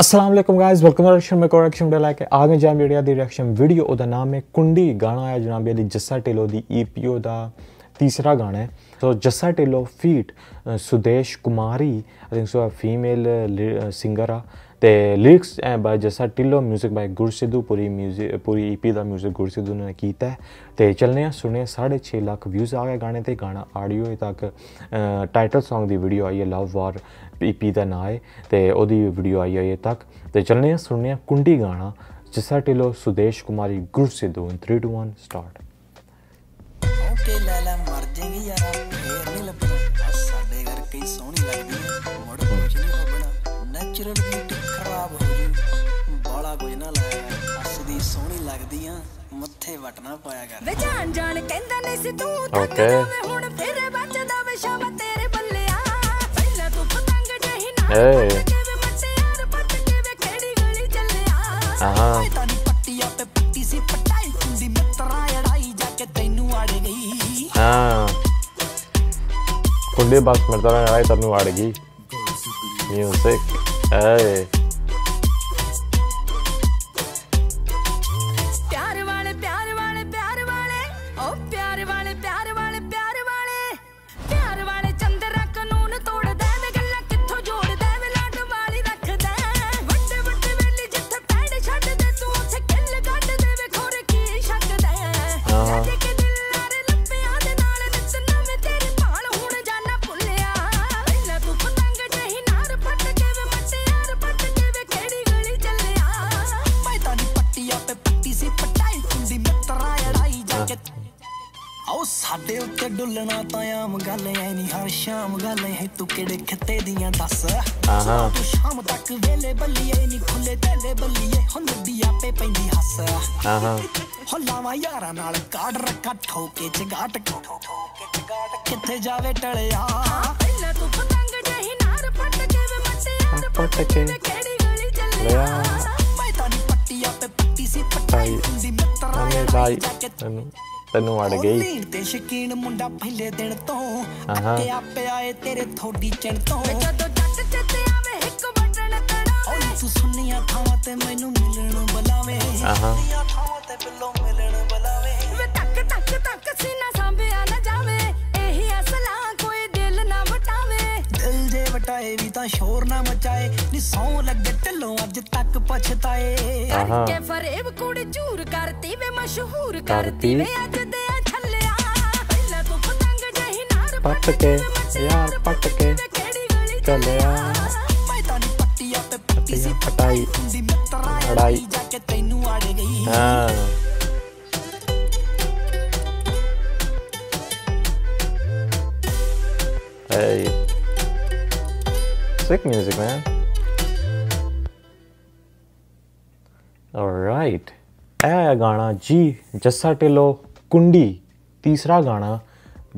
अस्सलाम वालेकुम guys, welcome direction में कोरेक्शन डला के आगे जा मीडिया दी रिएक्शन वीडियो ओदा नाम है कुंडी। गाना आया जनाब दी जस्सा ढिल्लों दी ईपीओ दा तीसरा गाना है। तो Jassa Dhillon feat Sudesh Kumari, I think so female singer आ ते lyrics by Jassa Dhillon, music by Gursidhu Puri. Music पूरी ईपी दा म्यूजिक गुरसिद्धू ने कीता है। ते चलने आ सुने 6.5 लाख व्यूज आ गए गाने ते। गाना ऑडियो तक टाइटल सॉन्ग दी वीडियो आई है, लव वार ईपी दा नाम है ते ओदी वीडियो आई है तक। ते चलने आ सुनने कुंडी गाना जस्सा ढिल्लों सुदेश कुमारी गुरसिद्धू। 3-2-1 स्टार्ट। कुंडी बात मरता लड़ाई तेनू अड़ गई म्यूजिक पट्टी तेनू अड़ गई। शोर ना मचाए नी सौ लगे ढिल्लों अज तक पछताए के फरेब कुड़ी चूर करती वे मशहूर करती वे अज दे छल्ले आ पहला तो पतंग जही नार पटके यार पटके चले आ मैदानी पट्टियां पे पट्टी सी पटाई दी मित्रा लड़ाई जाके तैनू आड़ गई। हां ए sick music, man. All right, ए गाना जी जस्सा ढिल्लों कुंडी तीसरा गाना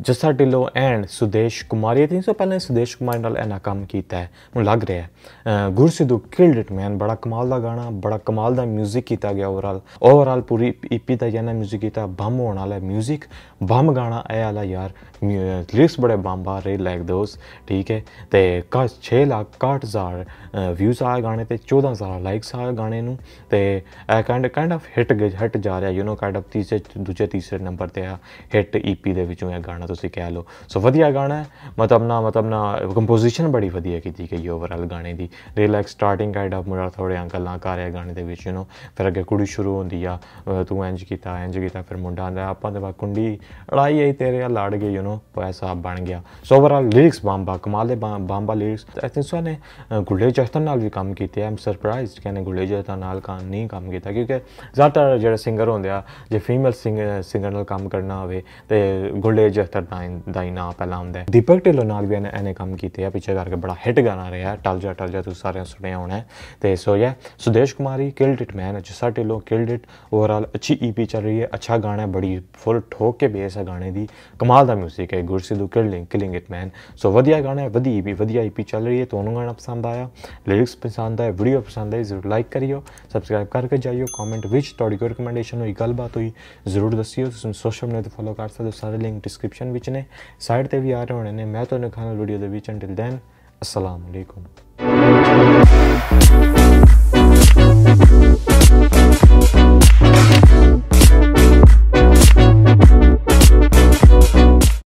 Jassa Dhillon and Sudesh Kumari. I think so पहले सुदेश कुमारी नाल इन्ना काम कीता है, मुझे लग रहा है। गुरसिद्धू किल्ड इट मैन, बड़ा कमाल दा गाना, बड़ा कमाल दा म्यूजिक कीता गया। ओवरऑल पूरी ईपी दा जाना म्यूजिक कीता, बम होने वाला म्यूजिक, बम गाना ऐ आला यार। लिरिक्स बड़े बम आ रहे लाइक दोस्त, ठीक है। तो 6,60,000 व्यूज़ आए गाने ते 14,000 लाइक्स आए गाने नूं ते काइंड ऑफ हिट जा रहा, यू नो, काइंड ऑफ दूजे तीसरे नंबर ते आ हिट ईपी दे विचों ए गाना तुसीं कह लो। सो वधिया गाना है, मतलब ना कंपोजिशन बड़ी वधिया कीती गई ओवरऑल गाने दी। रिलैक्स स्टार्टिंग काइंड ऑफ मुड़ा थोड़े गल्लां कर रहा गाने दे विच, यू नो। फिर अगे कुड़ी शुरू होंदी आ, तू इंज कीता फिर मुंडा आंदा आपां ते कुंडी लड़ाई आई तेरे नाल लड़ गई, यू नो, पैसा बन गया। सो ओवरऑल लिरिक्स बांबा कमाल दे, बांबा लिरिक्स। आई थिंक सो ने गुरलेज जस्ता नाल भी काम किया। आई एम सरप्राइज कि ने गुरलेज जस्ता नाल काम नहीं काम किया, क्योंकि ज़्यादातर जो सिंगर होंदे आ जे फीमेल सिंगर नाल काम करना होवे ते गुरलेज जस्ता दा ही नाम पहला आंदा है। दीपक ढिल्लों नाल भी इन्हें काम किया पिछे करके, बड़ा हिट गाना रहा टल जा तुसीं सारे सुने होना है। तो so yeah Sudesh Kumari killed it man, Jassa Dhillon killed it. Overall अच्छी ईपी चल रही है, अच्छा गाना है, बड़ी फुल ठोक के बेस है गाने की, कमाल का म्यूजिक है। Gursidhu killing it man. So वधिया गाना है, वधिया ईपी चल रही है। तो गाना पसंद आया, लिरिक्स पसंद आए, वीडियो पसंद आई, जरूर लाइक करियो, सब्सक्राइब करके जाइयो। कमेंट विच तुहाडी कोई रिकमेंडेशन हुई, गलबात हुई, जरूर दसियो। तुसीं सोशल मीडिया पर फॉलो कर सकते हो, सारे लिंक डिस्क्रिप्शन में साइड पर भी आ रहे होने ने। मैं तुहानू खाना वीडियो के विच। अंटिल दैन अस्सलाम वालेकुम।